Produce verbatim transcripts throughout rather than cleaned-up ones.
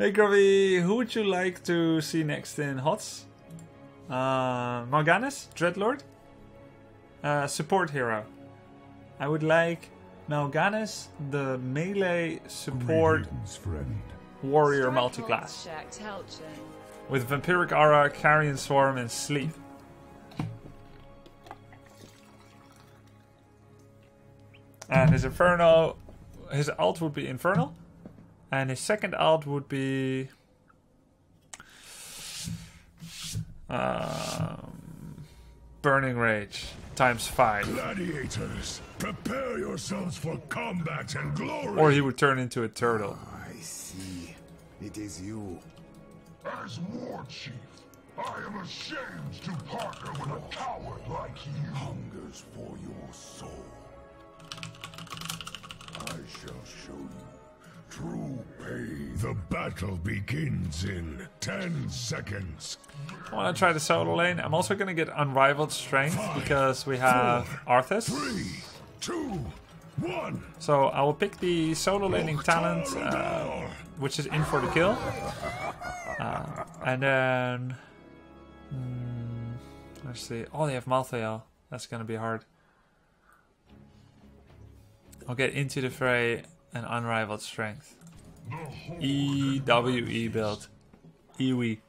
Hey Grubby, who would you like to see next in HOTS? Uh, Mal'Ganis, Dreadlord? Uh, support hero. I would like Mal'Ganis, the melee support warrior multiclass. With Vampiric Aura, Carrion Swarm, and Sleep. And his Inferno, his alt would be Infernal. And his second alt would be... Um, Burning Rage, times five. Gladiators, prepare yourselves for combat and glory. Or he would turn into a turtle. Oh, I see. It is you. As Warchief, I am ashamed to partner with a coward like you. Hungers for your soul. I shall show you true pain. The battle begins in ten seconds. I want to try the solo lane. I'm also going to get Unrivaled Strength Five, because we have four, Arthas. Three, two, one. So I will pick the solo laning talent, uh, which is in for the kill. Uh, and then... Mm, let's see. Oh, they have Malthael. That's going to be hard. I'll get into the fray and Unrivaled Strength. E W E build. E W E.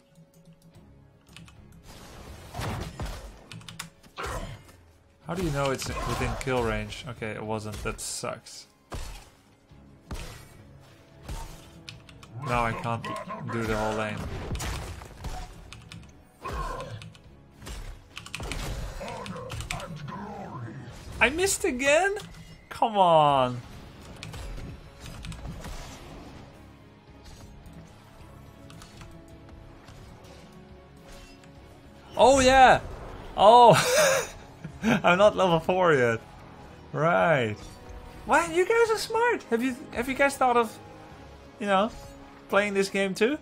How do you know it's within kill range? Okay, it wasn't. That sucks. Now I can't do the whole lane. I missed again? Come on. Oh yeah. Oh. I'm not level four yet. Right. Wow, you guys are smart. Have you have you guys thought of, you know, playing this game too?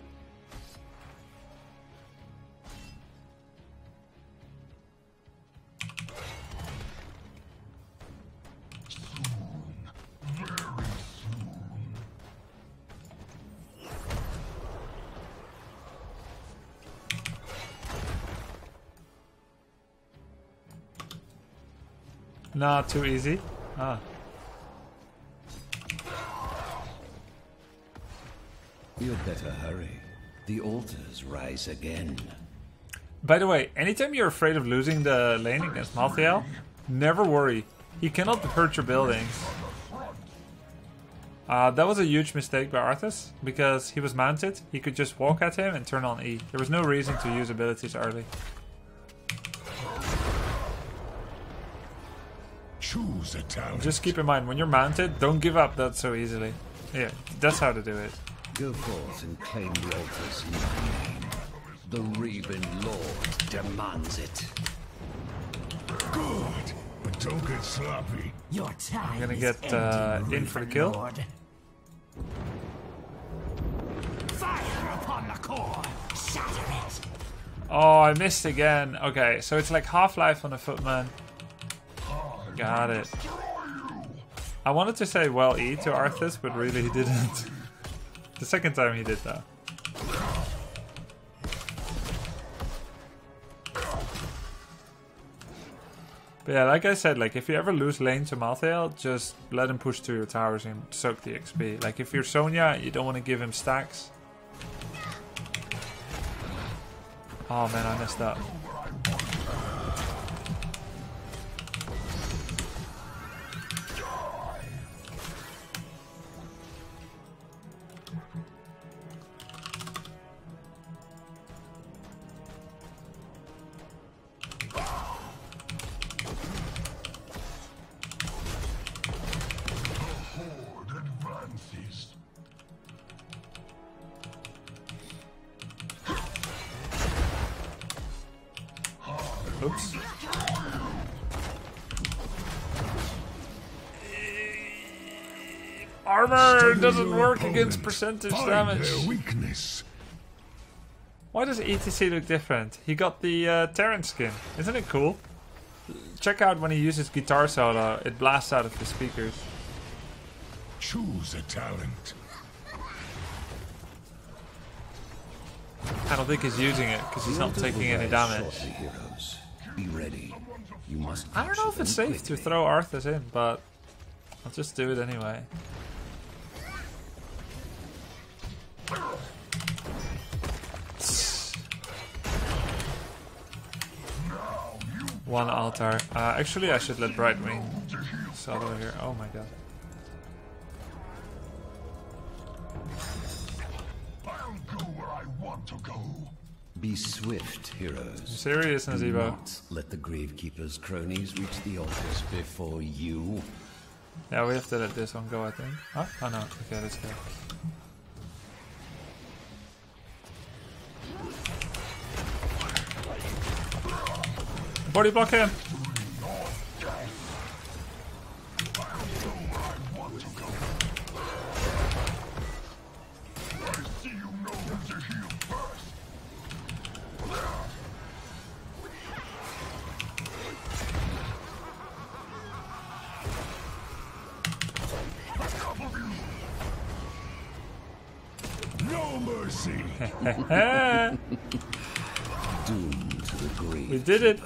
Nah, too easy. Ah. You'd better hurry. The altars rise again. By the way, anytime you're afraid of losing the lane against Malthael, never worry. He cannot hurt your buildings. Uh, that was a huge mistake by Arthas, because he was mounted. He could just walk at him and turn on E. There was no reason to use abilities early. Choose a talent. Just keep in mind, when you're mounted, don't give up that so easily. Yeah, that's how to do it. Go forth and claim the altars in my name. The Raven Lord demands it. Good, but don't get sloppy. Your time I'm gonna get uh, in for the kill. Lord. Fire upon the core, shatter it. Oh, I missed again. Okay, so it's like Half-Life on a footman. Got it. I wanted to say well E to Arthas, but really he didn't. The second time he did that. But yeah, like I said, like if you ever lose lane to Malthael, just let him push through your towers and soak the X P. Like if you're Sonya, you don't want to give him stacks. Oh man, I messed up. Oops. Armor doesn't work against percentage damage. Weakness. Why does E T C look different? He got the uh, Terran skin. Isn't it cool? Check out when he uses guitar solo, it blasts out of the speakers. Choose a talent. I don't think he's using it because he's not taking any damage. Heroes. Be ready. You must I don't know if it's safe quickly. to throw Arthas in, but I'll just do it anyway. One altar. Uh, actually, I should let Brightwing solo here. Oh my god. I'll go where I want to go. Be swift, heroes. Serious, Nazebo. Let the Gravekeeper's cronies reach the altars before you. Yeah, we have to let this one go, I think. Huh? Oh no. Okay, let's go. Body block him! No mercy! Doom to the grave. We did it!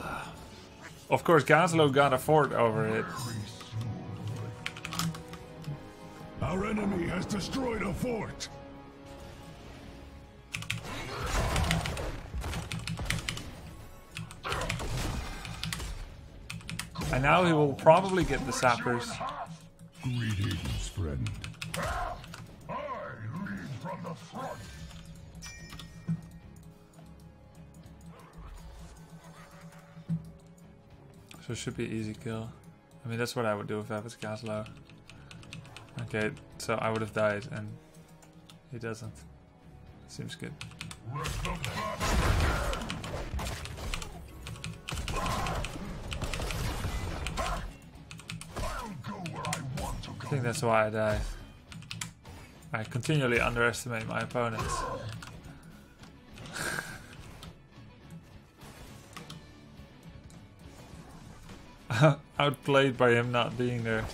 Of course, Gazlowe got a fort over it. Our enemy has destroyed a fort. And now he will probably get the Sappers. Greetings, friend. I lead from the front. So it should be an easy kill. I mean, that's what I would do if I was Gazlowe. Okay, so I would have died, and he doesn't. Seems good. I think that's why I died. I continually underestimate my opponents. Outplayed by him not being there.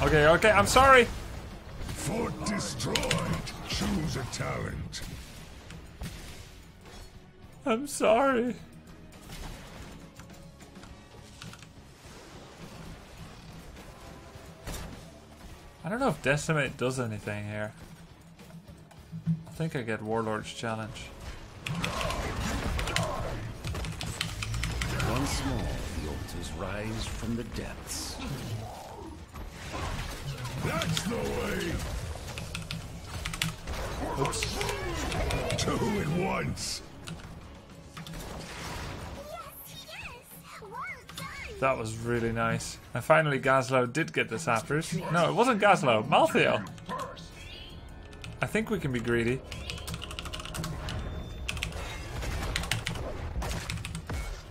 Okay, okay, I'm sorry. Fort destroyed. Choose a talent. I'm sorry. I don't know if Decimate does anything here. I think I get Warlord's Challenge. Once more, the altars rise from the depths. That's the way. Oops. Two at once. Yes, yes. Well done. That was really nice. And finally, Gazlowe did get the Sappers. No, it wasn't Gazlowe. Malthael. I think we can be greedy.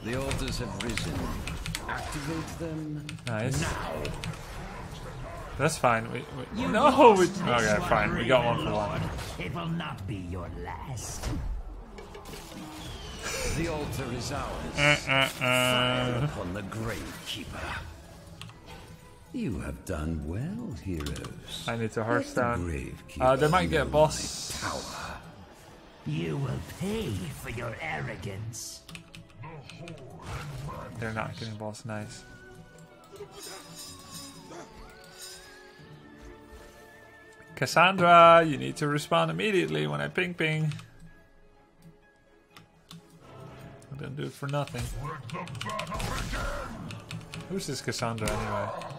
The altars have risen. Activate them. Nice. Now. That's fine. We, we you no. We, okay, fine. We got one for one. It will not be your last. The altar is ours. Uh, uh, uh. Fire upon the Gravekeeper. You have done well, heroes. I need to Hearthstone. Uh, they might get a boss. Power. You will pay for your arrogance. They're not getting boss. Nice. Cassandra, you need to respond immediately when I ping ping. I didn't do it for nothing. Who's this Cassandra anyway?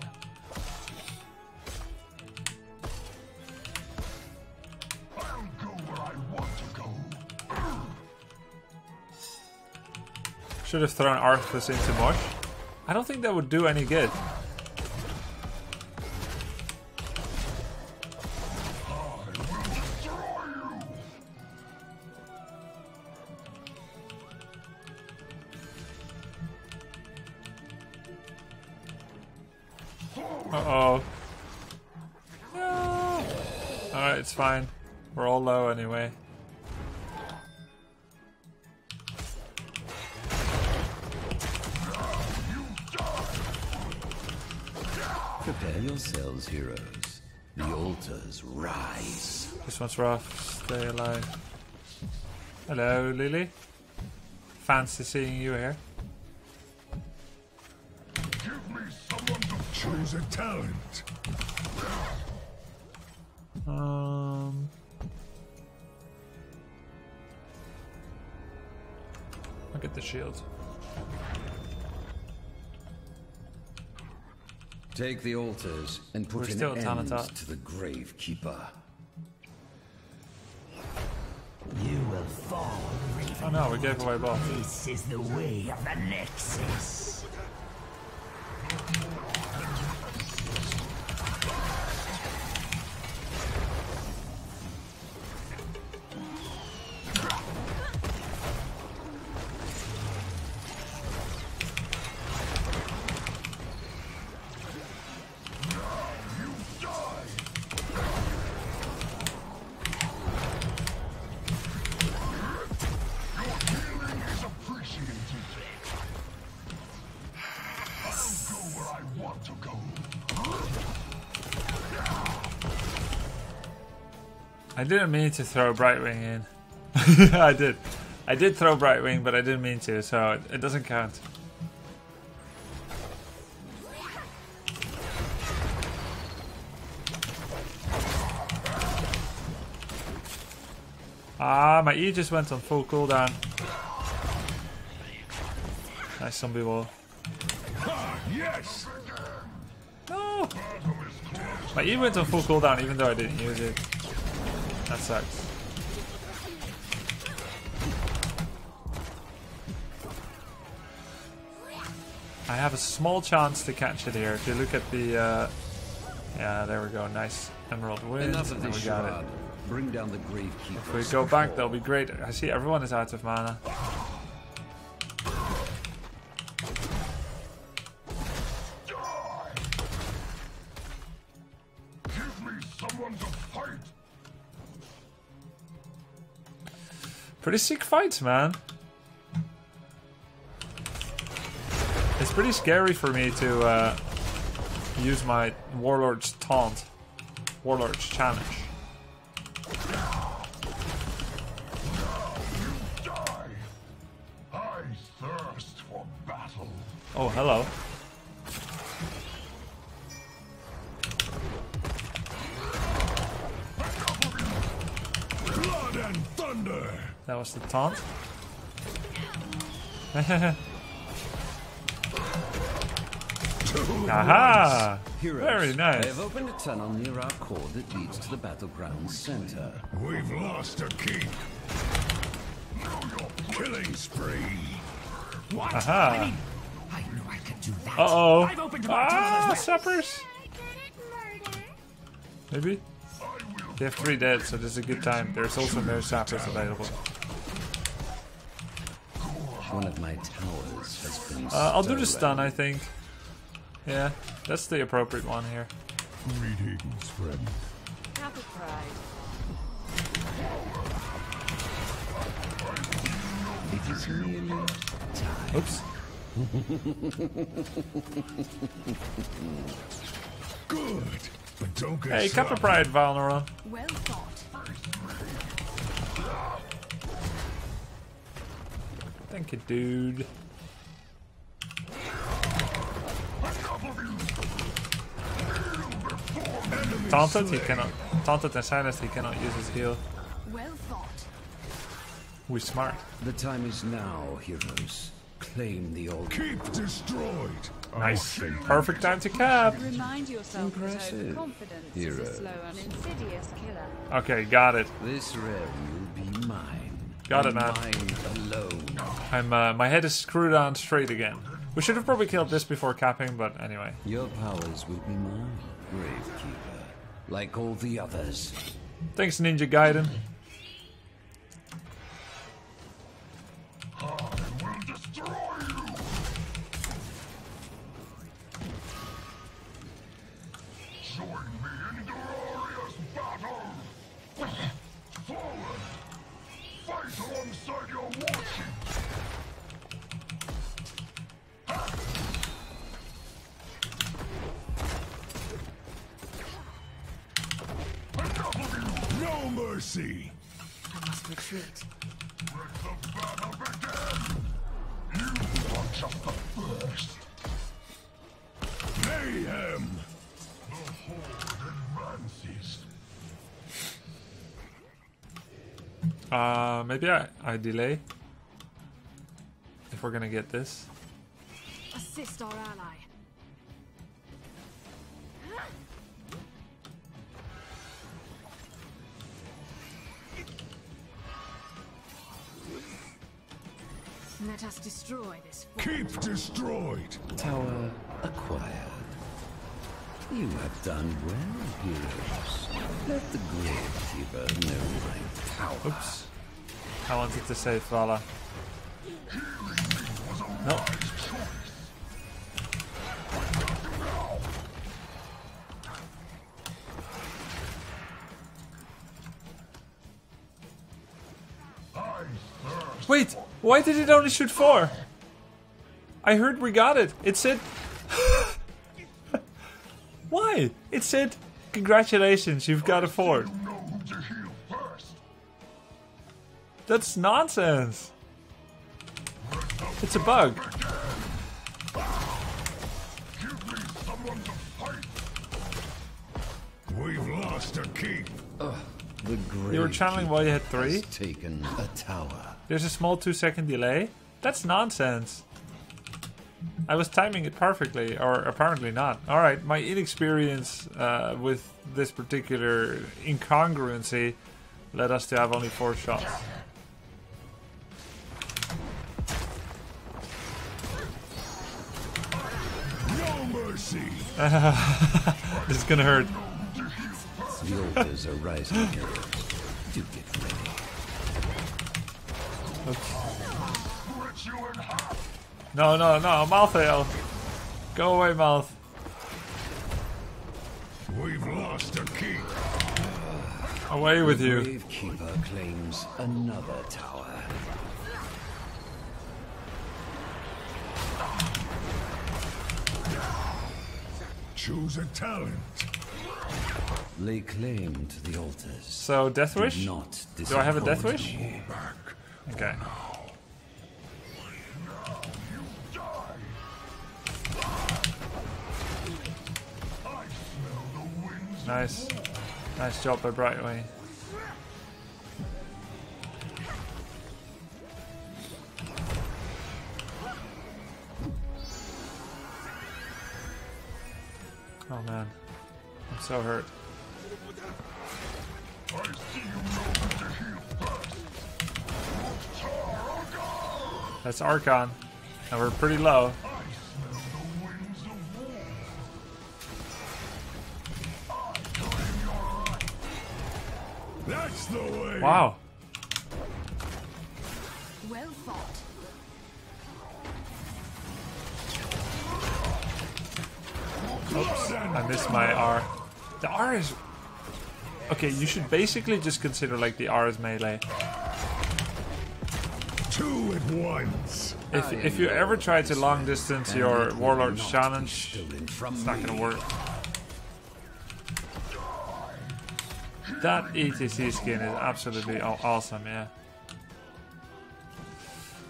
Should have thrown Arthas into Mosh. I don't think that would do any good. I will destroy you. Uh-oh. No. Alright, it's fine. We're all low anyway. Prepare yourselves, heroes. The altars rise. This one's rough. Stay alive. Hello, Lily. Fancy seeing you here. Give me someone to choose a talent. Um. I'll get the shield. Take the altars and put an end to the Gravekeeper. You will fall, Raven Lord. Oh no, we gave away both. This is the way of the Nexus. I didn't mean to throw Brightwing in. I did. I did throw Brightwing, but I didn't mean to, so it, it doesn't count. Ah, my E just went on full cooldown. Nice zombie wall. Yes. No. My E went on full cooldown, even though I didn't use it. That sucks. I have a small chance to catch it here. If you look at the, uh, yeah, there we go. Nice Emerald Wind. And we got it. Bring down the Gravekeeper. If we go back, that'll be great. I see everyone is out of mana. Pretty sick fights, man. It's pretty scary for me to uh, use my Warlord's Taunt, Warlord's Challenge. Oh, hello. That was the taunt. Aha! Heroes, very nice. They've opened a tunnel near our core that leads to the battleground center. We've lost a king. Now you're killing spree. What? Aha! I, mean, I knew I could do that. Uh oh! I've opened ah! Sappers. Maybe. They have three dead, so this is a good time. There's also no Sappers available. One of my towers has been uh, I'll do the stun, I think. Yeah, that's the appropriate one here. Greetings, friend. Happy pride. It is really time. Oops. Good, but don't get hey, cup of pride, Valnera. Well thought. Thank you, dude. Taunted, he cannot. Taunted and silenced, he cannot use his heal. Well thought. We smart. The time is now, heroes. Claim the old. Keep destroyed. Nice. Oh, perfect time to cap. Remind yourself impressive. Confidence hero. Is a slow and insidious killer. Okay, got it. This realm will be mine. Got it, man. I'm, uh, my head is screwed on straight again. We should have probably killed this before capping, but anyway. Your powers will be mine, Gravekeeper, like all the others. Thanks, Ninja Gaiden. I will destroy you. Join me in glorious battle. Forward. Fight alongside your Warchief! see. I must retreat. Let the battle begin! You watch out the first. Mayhem! The horde advances. Uh, maybe I, I delay. If we're gonna get this. Assist our ally. Let us destroy this fort. Keep destroyed! Tower acquired. You have done well, heroes. Let the Gravekeeper know my tower. Oops. I wanted to save Vala. Nope. Wait, why did it only shoot four? I heard we got it. It said... Why? It said, congratulations, you've got a four. That's nonsense. It's a bug. Give me someone to fight. We've lost a king. Ugh, the you were channeling while you had three? Taken a tower. There's a small two second delay? That's nonsense. I was timing it perfectly, or apparently not. Alright, my inexperience uh, with this particular incongruency led us to have only four shots. This is gonna hurt. The altars are rising. Do get ready. Okay. No, no, no, Malthael. Go away, Mouth. We've lost a key. Away with you. The Gravekeeper claims another tower. Choose a talent. Lay claim to the altars. So death wish? Not Do I have a death wish? Okay. Nice. Nice job by Brightwing. Oh man, I'm so hurt. That's Archon, and we're pretty low. That's the way. Wow. Well fought. Oops, I missed my R. The R is... Okay, you should basically just consider like the R is melee. Two at once. If, if you ever try to long distance your Warlord's Challenge, it's not gonna work. That E T C skin is absolutely awesome, yeah.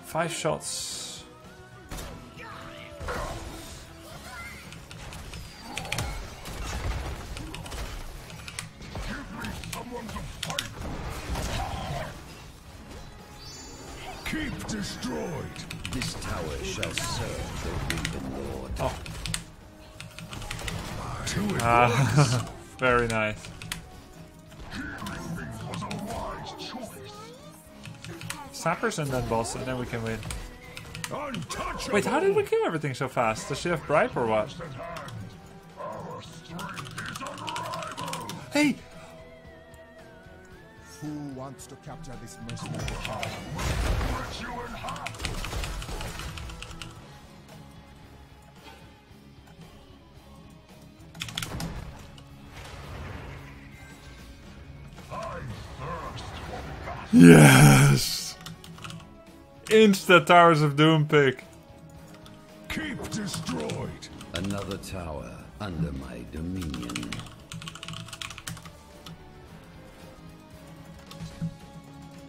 Five shots. Keep destroyed. This tower shall serve the Raven Lord. Oh. Two uh, very nice. Sappers and then boss, and then we can win. Wait, how did we kill everything so fast? Does she have bribe or what? Hey! Who wants to capture this mercenary? Yes! Insta Towers of Doom pick. Keep destroyed. Another tower under my dominion.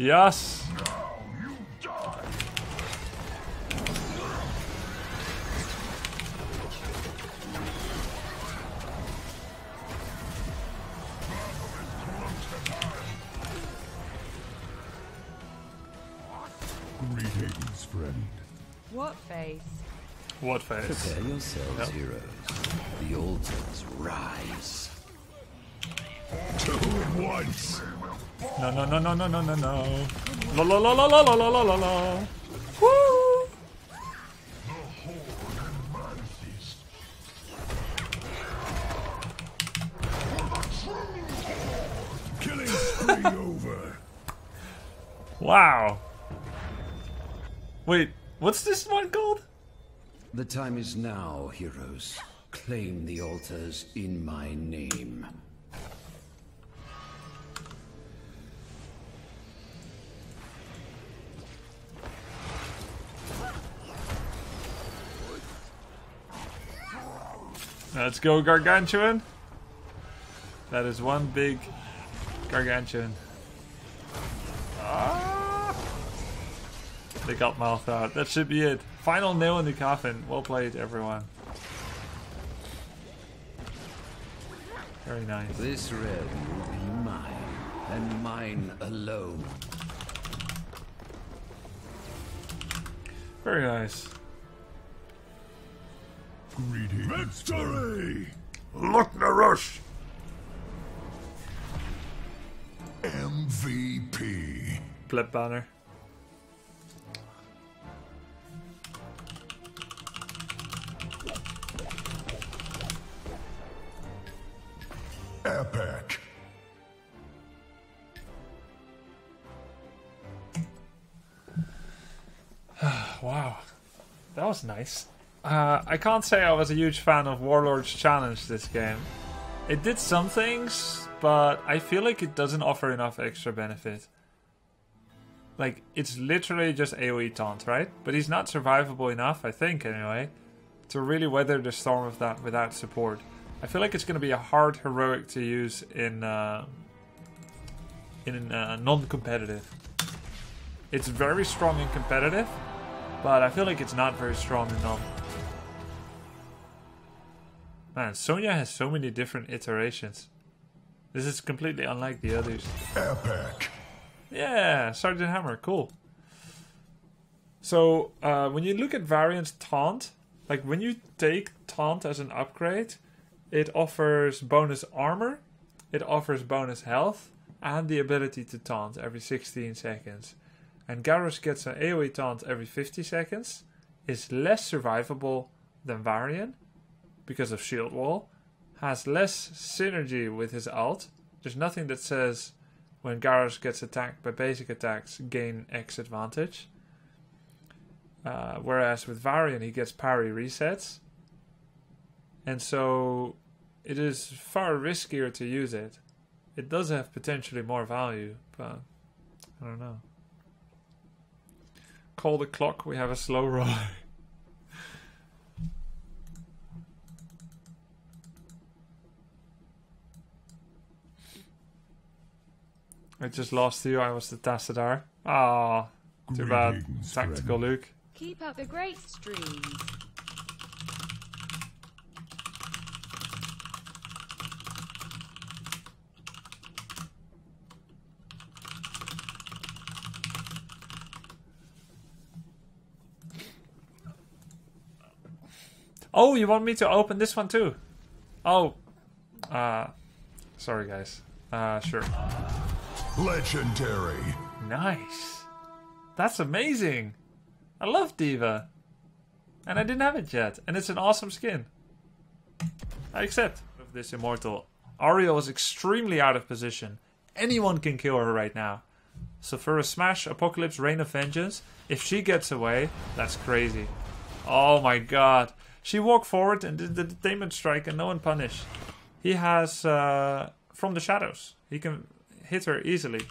Yes. Greetings, friend. What face? What face? Prepare yourselves, yep. Heroes. The altars rise. Two at once. No, no, no, no, no, no, no, no. La la la la la la la la la. Woo! The horde and man feast. For the true horde. Killing spree over. Wow. Wait, what's this one called? The time is now, heroes. Claim the altars in my name. Let's go, Gargantuan. That is one big Gargantuan. Ah! They got Malthael. That should be it. Final nail in the coffin. Well played, everyone. Very nice. This red will be mine, and mine alone. Very nice. Greetings. Victory! Look, Garrosh! M V P. Pleb banner. Epic. Wow. That was nice. Uh, I can't say I was a huge fan of Warlord's Challenge this game. It did some things, but I feel like it doesn't offer enough extra benefit. Like, it's literally just AoE taunt, right? But he's not survivable enough, I think anyway, to really weather the storm of that without support. I feel like it's going to be a hard heroic to use in uh, in uh, non-competitive. It's very strong in competitive, but I feel like it's not very strong in non. Man, Sonya has so many different iterations. This is completely unlike the others. Epic. Yeah, Sergeant Hammer, cool. So uh, when you look at Varian's taunt, like when you take taunt as an upgrade, it offers bonus armor, it offers bonus health, and the ability to taunt every sixteen seconds. And Garrosh gets an AoE taunt every fifty seconds, is less survivable than Varian, because of shield wall, has less synergy with his ult. There's nothing that says when Garrosh gets attacked by basic attacks, gain X advantage. Uh, whereas with Varian, he gets parry resets. And so it is far riskier to use it. It does have potentially more value, but I don't know. Call the clock, we have a slow roller. I just lost to you, I was the Tassadar. Ah, too bad. Tactical Luke. Keep up the great stream. Oh, you want me to open this one too? Oh, uh, sorry guys. Uh, sure. Legendary. Nice. That's amazing. I love Diva. And I didn't have it yet. And it's an awesome skin. I accept. Of this immortal. Aria was extremely out of position. Anyone can kill her right now. So for a smash, Apocalypse, Reign of Vengeance, if she gets away, that's crazy. Oh my god. She walked forward and did the detainment strike and no one punished. He has, uh, from the shadows. He can hit her easily.